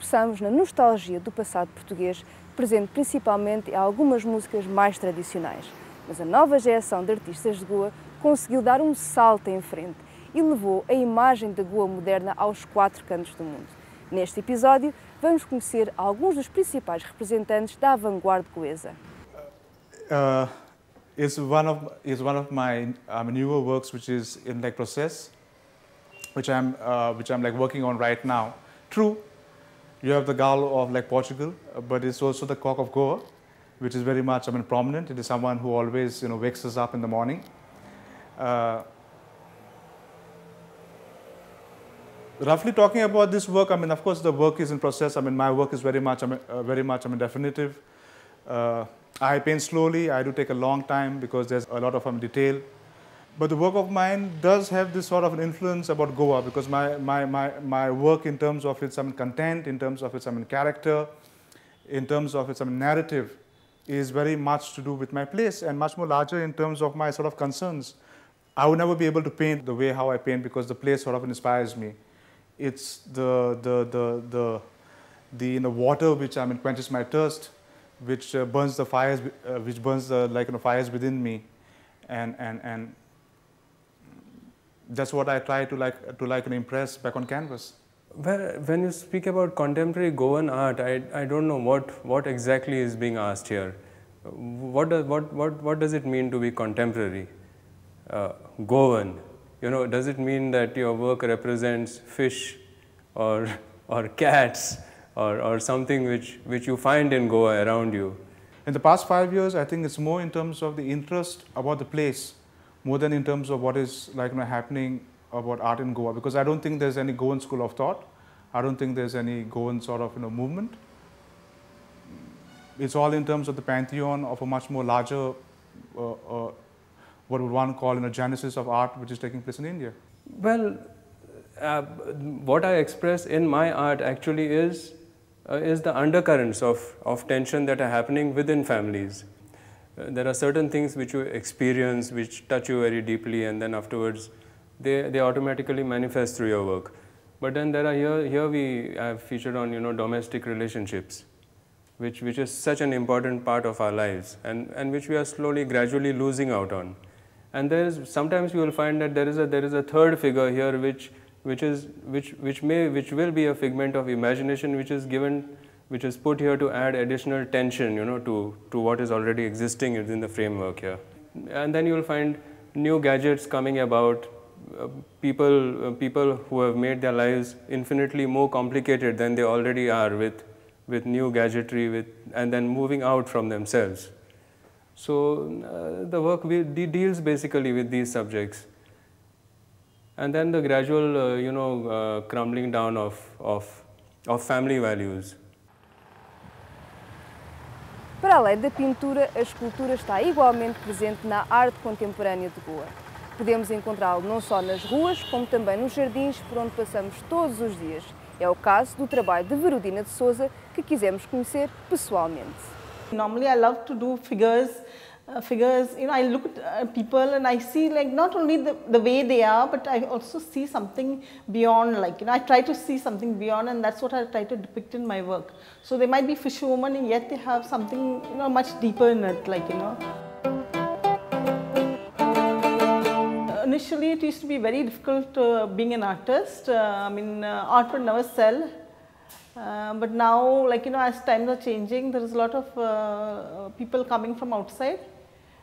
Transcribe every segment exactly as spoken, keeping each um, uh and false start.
tropeçamos na nostalgia do passado português, presente principalmente em algumas músicas mais tradicionais. Mas a nova geração de artistas de Goa conseguiu dar um salto em frente e levou a imagem da Goa moderna aos quatro cantos do mundo. Neste episódio, vamos conhecer alguns dos principais representantes da vanguarda goesa. Uh, it's one of it's one of my um, newer works, which is in like process, which I'm uh, which I'm like working on right now. True, you have the galo of like Portugal, but it's also the cock of Goa, which is very much I mean prominent. It is someone who always you know wakes us up in the morning. Uh, Roughly talking about this work, I mean, of course, the work is in process. I mean, my work is very much, I mean, uh, very much, I mean, definitive. Uh, I paint slowly. I do take a long time because there's a lot of um, detail. But the work of mine does have this sort of an influence about Goa because my my my my work, in terms of its I mean, content, in terms of its I mean, character, in terms of its I mean, narrative, is very much to do with my place and much more larger in terms of my sort of concerns. I would never be able to paint the way how I paint because the place sort of inspires me. It's the the the the the in the water which I mean quenches my thirst, which uh, burns the fires, uh, which burns the like you know, fires within me, and and and that's what I try to like to like and impress back on canvas. Well, when you speak about contemporary Goan art, I I don't know what what exactly is being asked here. What does what what what does it mean to be contemporary, uh, Goan? You know, does it mean that your work represents fish, or or cats, or or something which which you find in Goa around you? In the past five years, I think it's more in terms of the interest about the place, more than in terms of what is like you know, happening about art in Goa. Because I don't think there's any Goan school of thought. I don't think there's any Goan sort of you know movement. It's all in terms of the pantheon of a much more larger. Uh, uh, What would one call in a genesis of art, which is taking place in India? Well, uh, what I express in my art actually is uh, is the undercurrents of of tension that are happening within families. Uh, there are certain things which you experience, which touch you very deeply, and then afterwards, they they automatically manifest through your work. But then there are here here we have featured on you know domestic relationships, which which is such an important part of our lives, and and which we are slowly, gradually losing out on. And there is sometimes you will find that there is a there is a third figure here which which is which which may which will be a figment of imagination, which is given which is put here to add additional tension, you know, to to what is already existing within the framework here. And then you will find new gadgets coming about, uh, people uh, people who have made their lives infinitely more complicated than they already are with with new gadgetry, with and then moving out from themselves. So uh, the work we de deals basically with these subjects, and then the gradual, uh, you know, uh, crumbling down of of of family values. Para além da pintura, a escultura está igualmente presente na arte contemporânea de Goa. Podemos encontrá-lo não só nas ruas, como também nos jardins por onde passamos todos os dias. É o caso do trabalho de Verudina de Souza, que quisemos conhecer pessoalmente. Normally, I love to do figures. Uh, figures, you know, I look at uh, people and I see like not only the the way they are, but I also see something beyond. Like you know, I try to see something beyond, and that's what I try to depict in my work. So they might be fisherwomen, and yet they have something you know much deeper in it. Like you know. Initially, it used to be very difficult uh, being an artist. Uh, I mean, uh, art would never sell. Uh, but now, like you know, as times are changing, there is a lot of uh, people coming from outside,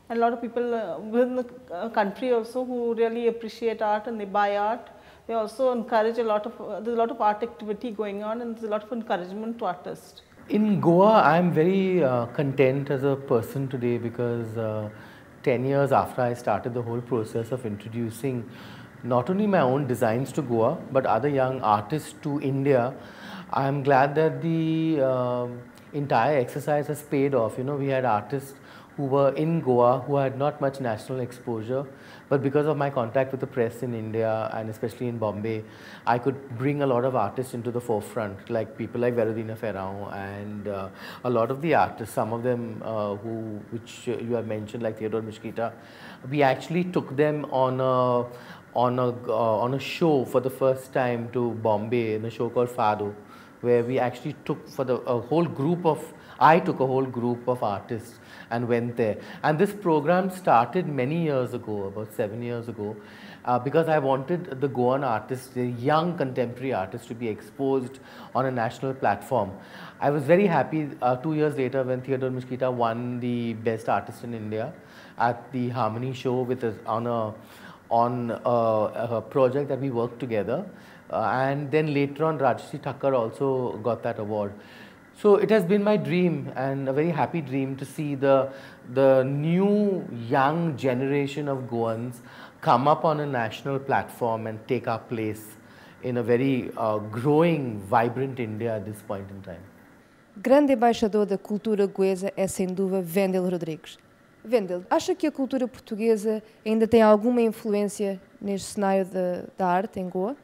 and a lot of people uh, within the uh, country also who really appreciate art and they buy art. They also encourage a lot of uh, there's a lot of art activity going on, and there's a lot of encouragement to artists. In Goa, I am very uh, content as a person today because uh, ten years after I started the whole process of introducing not only my own designs to Goa but other young artists to India. I am glad that the uh, entire exercise has paid off. You know, we had artists who were in Goa who had not much national exposure, but because of my contact with the press in India and especially in Bombay, I could bring a lot of artists into the forefront, like people like Verodina Ferrao and uh, a lot of the artists, some of them uh, who, which you have mentioned, like Theodore Mesquita. We actually took them on a on a uh, on a show for the first time to Bombay in a show called Pando, where we actually took for the a whole group of, I took a whole group of artists and went there. And this program started many years ago, about seven years ago, uh, because I wanted the Goan artists, the young contemporary artists, to be exposed on a national platform. I was very happy uh, two years later when Theodore Mesquita won the Best Artist in India at the Harmony Show with a, on, a, on a, a project that we worked together. Uh, and then later on, Rajshri Thakkar also got that award. So it has been my dream, and a very happy dream, to see the, the new young generation of Goans come up on a national platform and take our place in a very uh, growing, vibrant India at this point in time. Grande embaixador da cultura goesa é sem dúvida Wendel Rodrigues. Wendel, acha que a cultura portuguesa ainda tem alguma influência neste cenário de, da arte em Goa?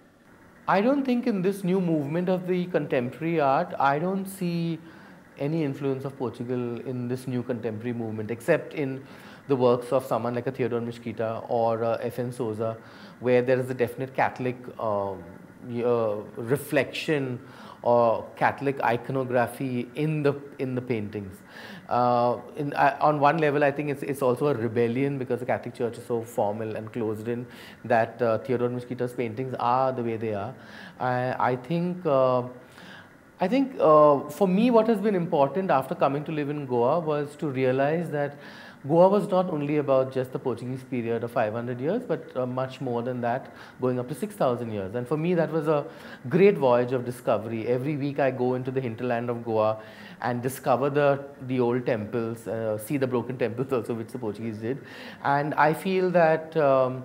I don't think in this new movement of the contemporary art, I don't see any influence of Portugal in this new contemporary movement, except in the works of someone like a Theodore Mesquita or a F N Souza, where there is a definite Catholic um, uh, reflection or Catholic iconography in the in the paintings. Uh, in, uh, on one level, I think it's, it's also a rebellion, because the Catholic Church is so formal and closed in that uh, Theodore Mesquita's paintings are the way they are. I, I think, uh, I think uh, for me, what has been important after coming to live in Goa was to realize that Goa was not only about just the Portuguese period of five hundred years, but uh, much more than that, going up to six thousand years. And for me, that was a great voyage of discovery. Every week I go into the hinterland of Goa and discover the, the old temples, uh, see the broken temples also, which the Portuguese did. And I feel that um,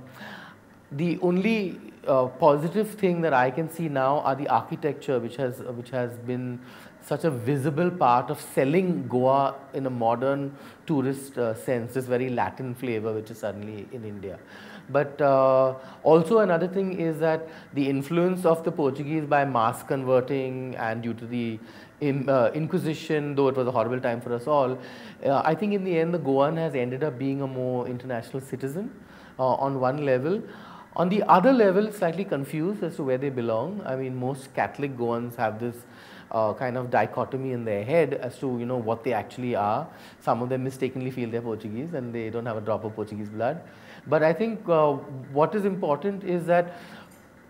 the only uh, positive thing that I can see now are the architecture, which has, which has been such a visible part of selling Goa in a modern tourist uh, sense, this very Latin flavor which is suddenly in India. But uh, also another thing is that the influence of the Portuguese by mass converting and due to the in, uh, Inquisition, though it was a horrible time for us all, uh, I think in the end the Goan has ended up being a more international citizen uh, on one level. On the other level, slightly confused as to where they belong. I mean, most Catholic Goans have this Uh, kind of dichotomy in their head as to, you know, what they actually are. Some of them mistakenly feel they're Portuguese and they don't have a drop of Portuguese blood. But I think uh, what is important is that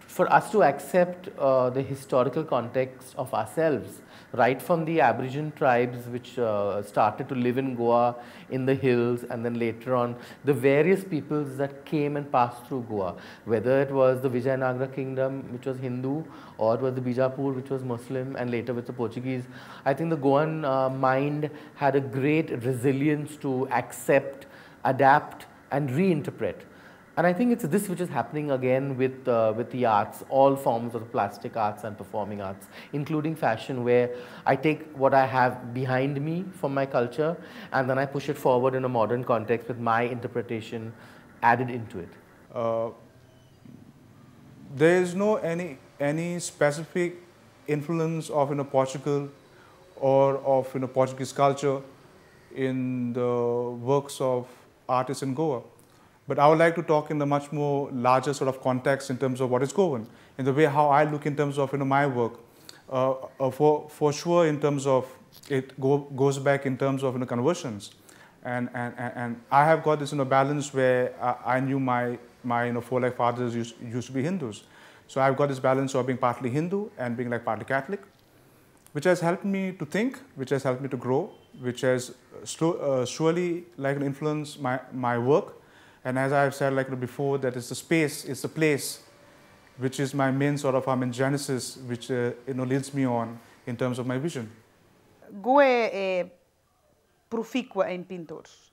for us to accept uh, the historical context of ourselves, right from the Aboriginal tribes which uh, started to live in Goa in the hills, and then later on the various peoples that came and passed through Goa, whether it was the Vijayanagara Kingdom, which was Hindu, or it was the Bijapur, which was Muslim, and later with the Portuguese. I think the Goan uh, mind had a great resilience to accept, adapt and reinterpret. And I think it's this which is happening again with, uh, with the arts, all forms of plastic arts and performing arts, including fashion, where I take what I have behind me from my culture and then I push it forward in a modern context with my interpretation added into it. Uh, there is no any, any specific influence of, you know, Portugal or of, you know, Portuguese culture in the works of artists in Goa. But I would like to talk in the much more larger sort of context in terms of what is Goan, in the way how I look in terms of, you know, my work. Uh, uh, for, for sure, in terms of it go, goes back in terms of, you know, conversions. And, and, and I have got this, you know, balance where I, I knew my, my you know, four like fathers used, used to be Hindus. So I've got this balance of being partly Hindu and being like partly Catholic, which has helped me to think, which has helped me to grow, which has slow, uh, surely like influenced my, my work. And as I've said, like before, that is the space, it's the place, which is my main sort of, I mean, genesis, which uh, you know, leads me on in terms of my vision. Goa é, é profícua em pintores.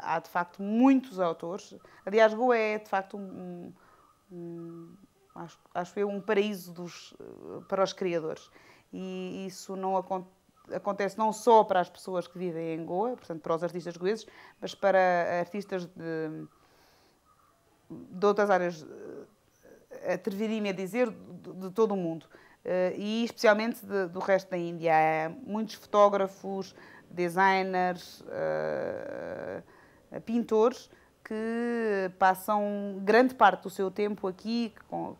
Há de facto muitos autores. Aliás, Goa é de facto um, um acho, acho eu, um paraíso dos, para os criadores. E isso não acontece. Acontece não só para as pessoas que vivem em Goa, portanto para os artistas goeses, mas para artistas de, de outras áreas, atreveria-me a dizer, de, de todo o mundo. E especialmente de, do resto da Índia. Há muitos fotógrafos, designers, pintores que passam grande parte do seu tempo aqui,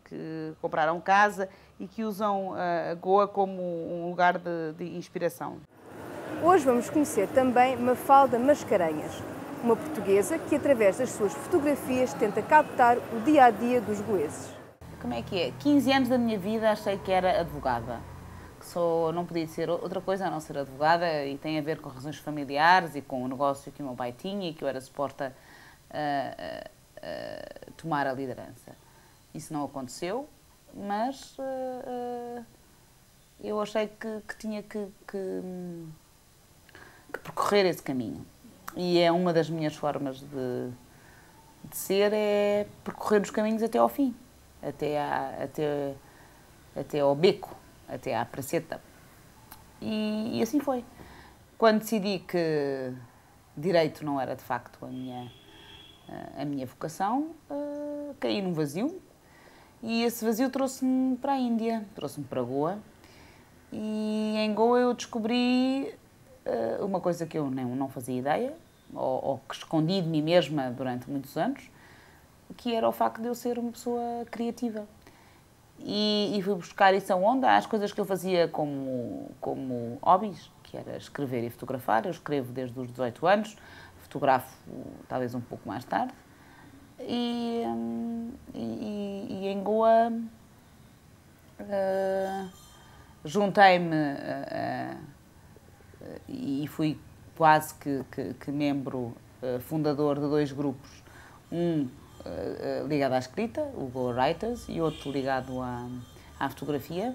que compraram casa e que usam uh, Goa como um lugar de, de inspiração. Hoje vamos conhecer também Mafalda Mascarenhas, uma portuguesa que, através das suas fotografias, tenta captar o dia-a-dia dos goeses. Como é que é? quinze anos da minha vida achei que era advogada. Que só não podia ser outra coisa a não ser advogada, e tem a ver com razões familiares e com o negócio que o meu pai tinha e que eu era suposta a, a, a tomar a liderança. Isso não aconteceu, mas uh, uh, eu achei que, que tinha que, que, que percorrer esse caminho. E é uma das minhas formas de, de ser, é percorrer os caminhos até ao fim, até, à, até, até ao beco, até à praceta. E, e assim foi. Quando decidi que direito não era de facto a minha, a minha vocação, uh, caí num vazio, e esse vazio trouxe-me para a Índia, trouxe-me para Goa. E em Goa eu descobri uh, uma coisa que eu nem, não fazia ideia, ou, ou que escondi de mim mesma durante muitos anos, que era o facto de eu ser uma pessoa criativa. E, e fui buscar isso a onda às coisas que eu fazia como, como hobbies, que era escrever e fotografar. Eu escrevo desde os dezoito anos, fotografo talvez um pouco mais tarde. E, e, e em Goa uh, juntei-me uh, uh, e fui quase que, que, que membro uh, fundador de dois grupos, um uh, uh, ligado à escrita, o Goa Writers, e outro ligado à, à fotografia.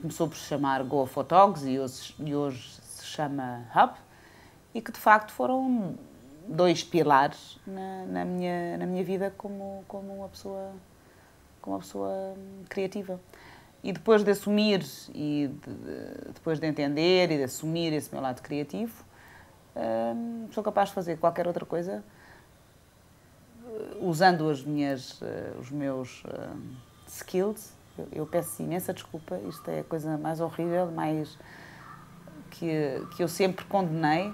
Começou por se chamar Goa Photogs e hoje, e hoje se chama Hub, e que de facto foram dois pilares na, na, minha, na minha vida como, como, uma pessoa, como uma pessoa criativa. E depois de assumir, e de, de, depois de entender e de assumir esse meu lado criativo, hum, sou capaz de fazer qualquer outra coisa usando as minhas, os meus hum, skills. Eu, eu peço imensa desculpa, isto é a coisa mais horrível, mais que, que eu sempre condenei,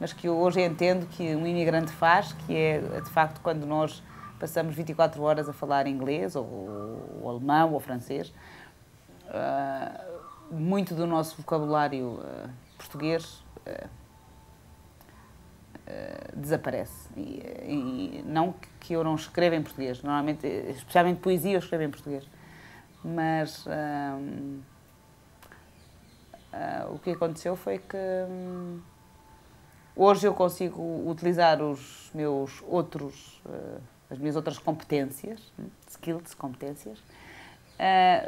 mas que eu hoje entendo que um imigrante faz, que é, de facto, quando nós passamos vinte e quatro horas a falar inglês, ou, ou alemão, ou francês, uh, muito do nosso vocabulário uh, português uh, uh, desaparece. E, e não que eu não escreva em português, normalmente, especialmente poesia, eu escrevo em português, mas um, uh, o que aconteceu foi que... Um, hoje eu consigo utilizar os meus outros, as minhas outras competências, skills, competências,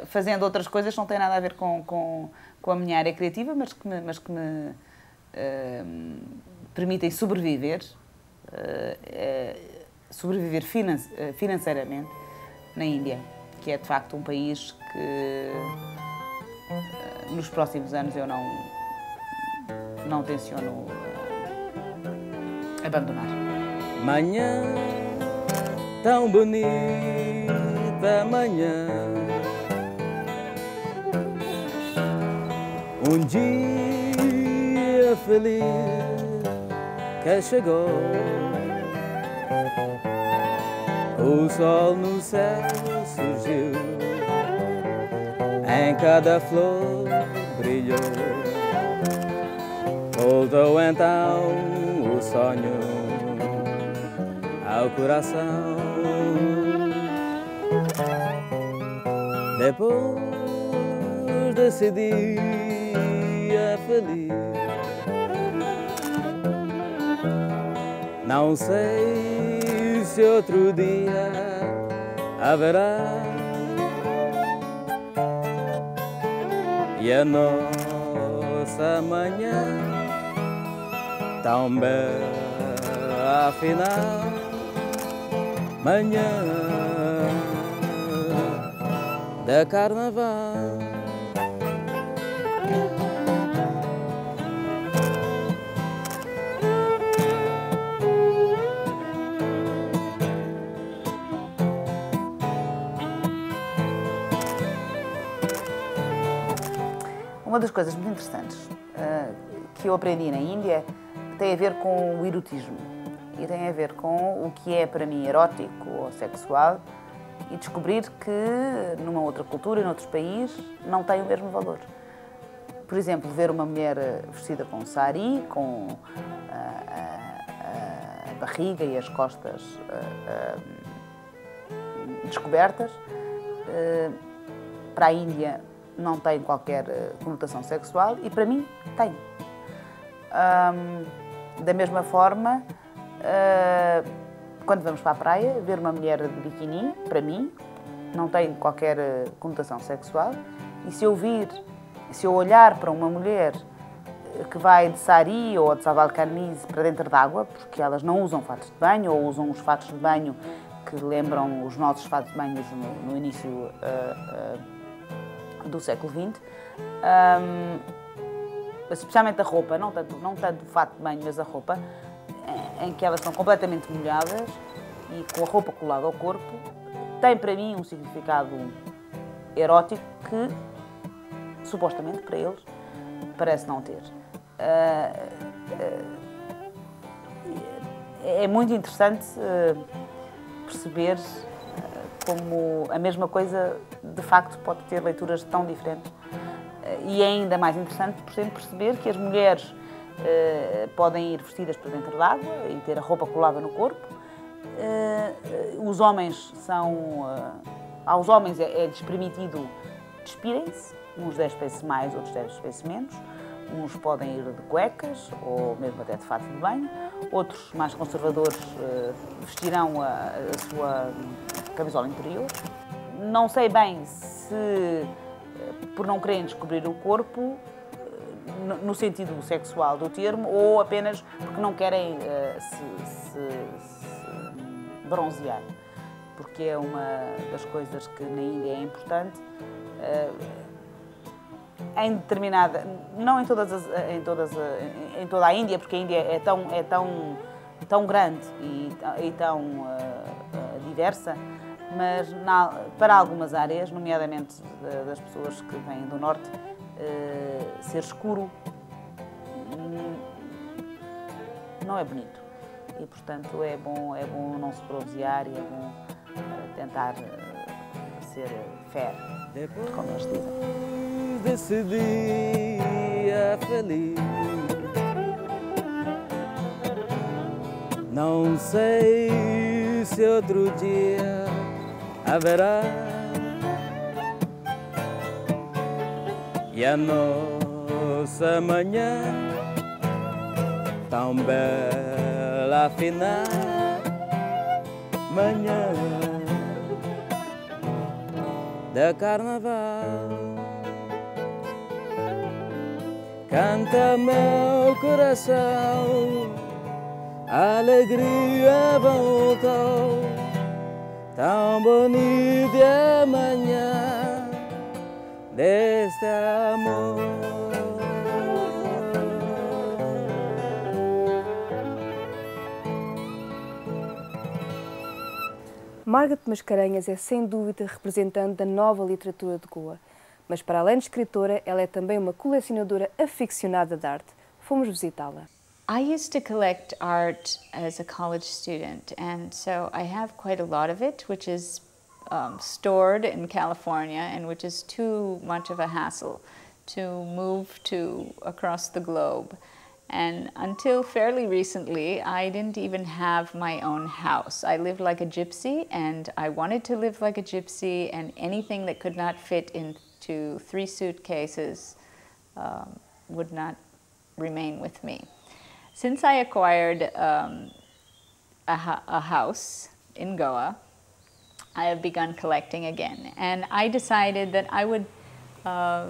fazendo outras coisas que não têm nada a ver com, com, com a minha área criativa, mas que me, mas que me uh, permitem sobreviver, uh, sobreviver finan financeiramente na Índia, que é de facto um país que uh, nos próximos anos eu não, não tenciono abandonar. Manhã tão bonita, manhã, um dia feliz que chegou, o sol no céu surgiu, em cada flor brilhou, voltou então o sonho ao coração. Depois desse dia feliz, não sei se outro dia haverá, e a nossa manhã tão bela, afinal, manhã de carnaval. Uma das coisas muito interessantes uh, que eu aprendi na Índia tem a ver com o erotismo e tem a ver com o que é para mim erótico ou sexual e descobrir que numa outra cultura, em outros países, não tem o mesmo valor. Por exemplo, ver uma mulher vestida com sari, com a, a, a barriga e as costas a, a, descobertas, para a Índia não tem qualquer conotação sexual e para mim tem. Um, da mesma forma, uh, quando vamos para a praia, ver uma mulher de biquíni, para mim, não tem qualquer conotação sexual. E se eu vir, se eu olhar para uma mulher que vai de sari ou de saval camise para dentro d'água, porque elas não usam fatos de banho ou usam os fatos de banho que lembram os nossos fatos de banho no, no início uh, uh, do século vinte, um, especialmente a roupa, não tanto, não tanto o fato de banho, mas a roupa, em que elas são completamente molhadas e com a roupa colada ao corpo, tem para mim um significado erótico que, supostamente, para eles, parece não ter. É muito interessante perceber como a mesma coisa, de facto, pode ter leituras tão diferentes. E é ainda mais interessante, por exemplo, perceber que as mulheres Uh, podem ir vestidas para dentro d'água e ter a roupa colada no corpo. Uh, uh, os homens são... Uh, aos homens é-lhes permitido despirem-se, uns dez vezes mais, outros dez vezes menos. Uns podem ir de cuecas ou mesmo até de fato de banho. Outros, mais conservadores, uh, vestirão a, a sua camisola interior. Não sei bem se, uh, por não quererem descobrir o corpo, no sentido sexual do termo, ou apenas porque não querem uh, se, se, se bronzear, porque é uma das coisas que na Índia é importante. Uh, em determinada, não em todas as, em todas, em toda a Índia, porque a Índia é tão é tão tão grande e, e tão uh, diversa, mas na, para algumas áreas, nomeadamente das pessoas que vêm do norte, Uh, ser escuro não é bonito e, portanto, é bom, é bom não se bronzear e é bom uh, tentar uh, ser fair, como eles dizem. Desse dia feliz, não sei se outro dia haverá. E a nossa manhã, tão bela afinal, manhã de carnaval. Canta meu coração, alegria voltou, tão bonita a manhã deste amor. Margareth Mascarenhas é sem dúvida representante da nova literatura de Goa, mas para além de escritora, ela é também uma colecionadora aficionada de arte. Fomos visitá-la. I used to collect art as a college student, and so I have quite a lot of it, which is Um, stored in California, and which is too much of a hassle to move to across the globe. And until fairly recently, I didn't even have my own house. I lived like a gypsy, and I wanted to live like a gypsy, and anything that could not fit into three suitcases um, would not remain with me. Since I acquired um, a, a house in Goa, I have begun collecting again, and I decided that I would, uh,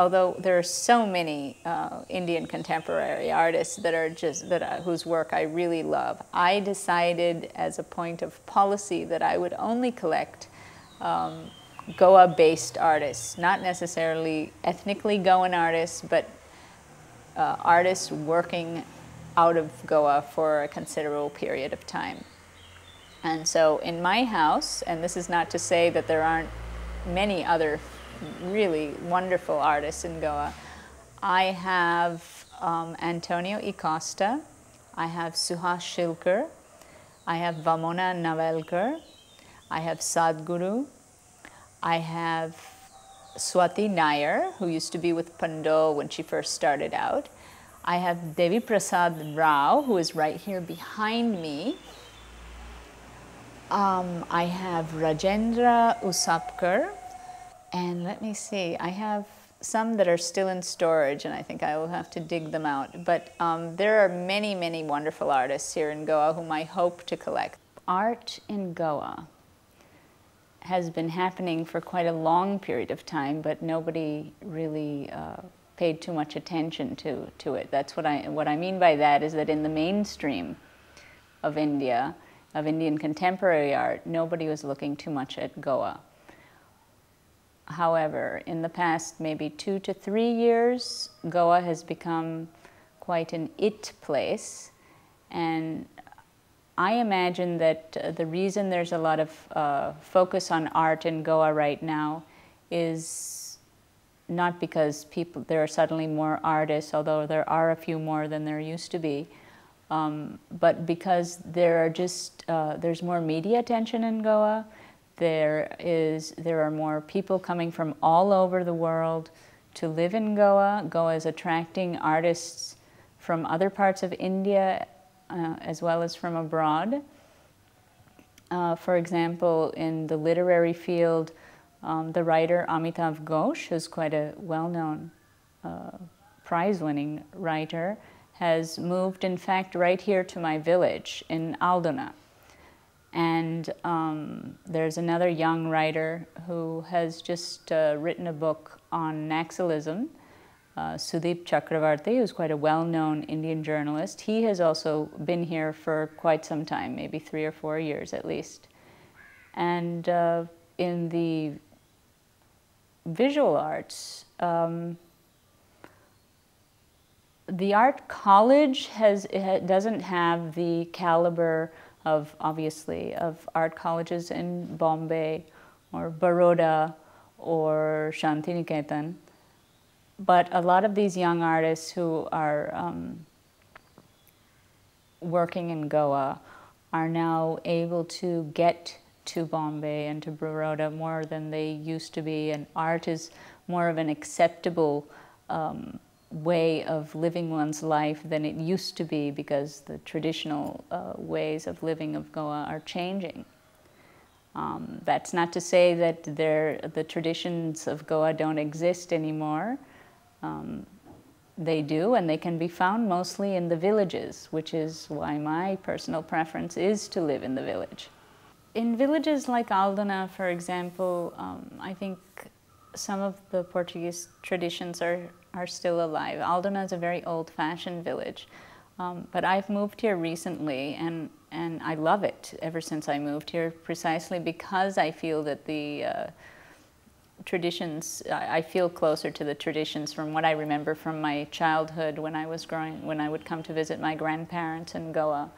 although there are so many uh, Indian contemporary artists that are just that uh, whose work I really love, I decided as a point of policy that I would only collect um, Goa-based artists, not necessarily ethnically Goan artists, but uh, artists working out of Goa for a considerable period of time. And so in my house, and this is not to say that there aren't many other really wonderful artists in Goa, I have um, Antonio Acosta, I have Suha Shilkar, I have Vamona Navelkar, I have Sadhguru, I have Swati Nair, who used to be with Pando when she first started out. I have Devi Prasad Rao, who is right here behind me. Um, I have Rajendra Usapkar, and let me see, I have some that are still in storage, and I think I will have to dig them out. But um, there are many, many wonderful artists here in Goa whom I hope to collect. Art in Goa has been happening for quite a long period of time, but nobody really uh, paid too much attention to, to it. That's what I, what I mean by that is that in the mainstream of India, of Indian contemporary art, nobody was looking too much at Goa. However, in the past maybe two to three years, Goa has become quite an it place. And I imagine that uh, the reason there's a lot of uh, focus on art in Goa right now is not because people, there are suddenly more artists, although there are a few more than there used to be, um, but because there are just, uh, there's more media attention in Goa. There is, there are more people coming from all over the world to live in Goa. Goa is attracting artists from other parts of India uh, as well as from abroad. Uh, for example, in the literary field, um, the writer Amitav Ghosh, who's quite a well-known uh, prize-winning writer, has moved, in fact, right here to my village in Aldona. And um, there's another young writer who has just uh, written a book on Naxalism, uh, Sudeep Chakravarti, who's quite a well-known Indian journalist. He has also been here for quite some time, maybe three or four years at least. And uh, in the visual arts, um, the art college has, it doesn't have the caliber of, obviously, of art colleges in Bombay or Baroda or Shantiniketan. But a lot of these young artists who are um, working in Goa are now able to get to Bombay and to Baroda more than they used to be, and art is more of an acceptable um, way of living one's life than it used to be, because the traditional uh, ways of living of Goa are changing. Um, that's not to say that there, the traditions of Goa don't exist anymore. Um, they do, and they can be found mostly in the villages, which is why my personal preference is to live in the village. In villages like Aldona, for example, um, I think some of the Portuguese traditions are are still alive. Aldona is a very old-fashioned village, um, but I've moved here recently, and, and I love it ever since I moved here, precisely because I feel that the uh, traditions, I feel closer to the traditions from what I remember from my childhood when I was growing, when I would come to visit my grandparents in Goa.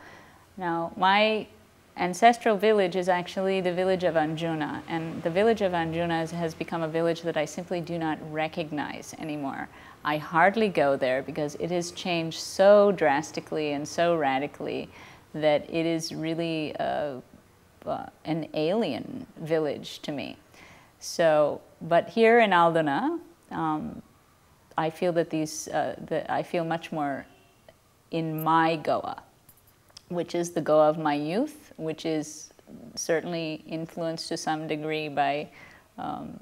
Now, my ancestral village is actually the village of Anjuna, and the village of Anjuna has become a village that I simply do not recognize anymore. I hardly go there because it has changed so drastically and so radically that it is really uh, uh, an alien village to me. So, but here in Aldona, um, I feel that these, uh, the, I feel much more in my Goa, which is the Goa of my youth, which is certainly influenced to some degree by um,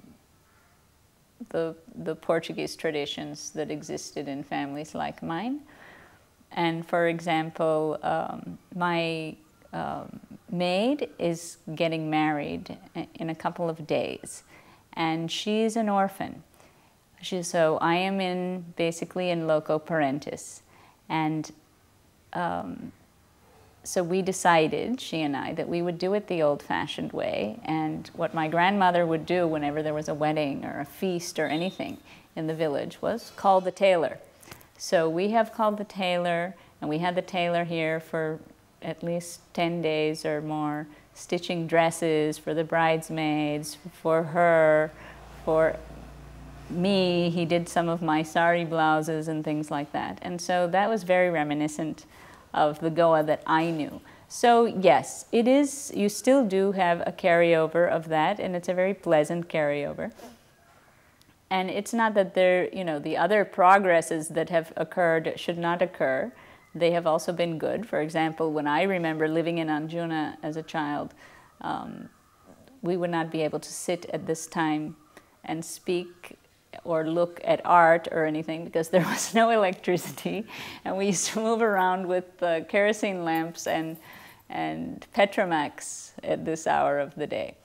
the, the Portuguese traditions that existed in families like mine. And for example, um, my um, maid is getting married in a couple of days, and she's an orphan. She, so I am in, basically in loco parentis. And um, so we decided, she and I, that we would do it the old-fashioned way, and what my grandmother would do whenever there was a wedding or a feast or anything in the village was call the tailor. So we have called the tailor, and we had the tailor here for at least ten days or more, stitching dresses for the bridesmaids, for her, for me. He did some of my sari blouses and things like that. And so that was very reminiscent of the Goa that I knew. So yes, it is, you still do have a carryover of that, and it's a very pleasant carryover. And it's not that there, you know, the other progresses that have occurred should not occur. They have also been good. For example, when I remember living in Anjuna as a child, um, we would not be able to sit at this time and speak or look at art or anything because there was no electricity, and we used to move around with uh, kerosene lamps and, and Petromax at this hour of the day.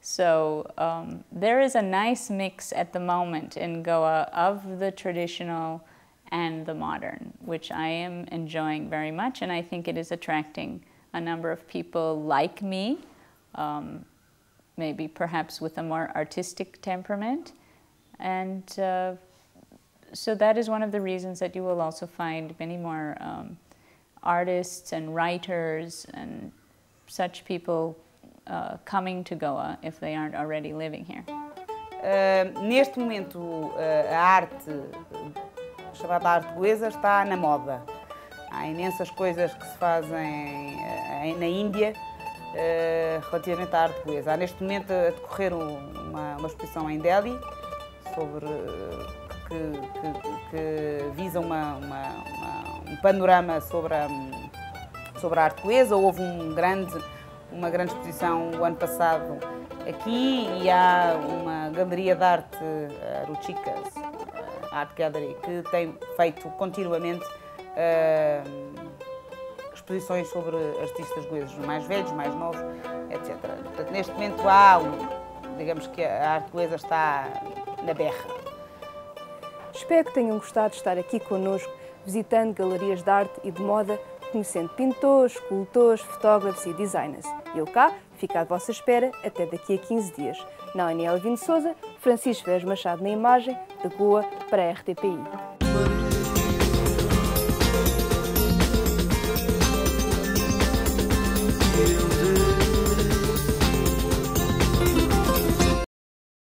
So um, there is a nice mix at the moment in Goa of the traditional and the modern, which I am enjoying very much, and I think it is attracting a number of people like me, um, maybe perhaps with a more artistic temperament. And uh, so that is one of the reasons that you will also find many more um, artists and writers and such people Uh, coming to Goa if they aren't already living here. Uh, neste momento, uh, a arte chamada arte goesa está na moda. Há imensas coisas que se fazem uh, na Índia uh, relativamente à arte goesa. Há neste momento a decorrer uma, uma exposição em Delhi sobre, uh, que, que, que visa uma, uma, uma, um panorama sobre a, sobre a arte goesa. Houve um grande uma grande exposição o ano passado aqui, e há uma galeria de arte, Aruchicas Art Gallery, que tem feito continuamente uh, exposições sobre artistas goeses, mais velhos, mais novos, etcétera. Portanto, neste momento há, digamos que a arte goesa está na berra. Espero que tenham gostado de estar aqui connosco, visitando galerias de arte e de moda, conhecendo pintores, escultores, fotógrafos e designers. Eu cá fico à vossa espera até daqui a quinze dias. Nalini Elvino de Sousa, Francisco Vélez Machado na imagem, de Goa para a R T P I.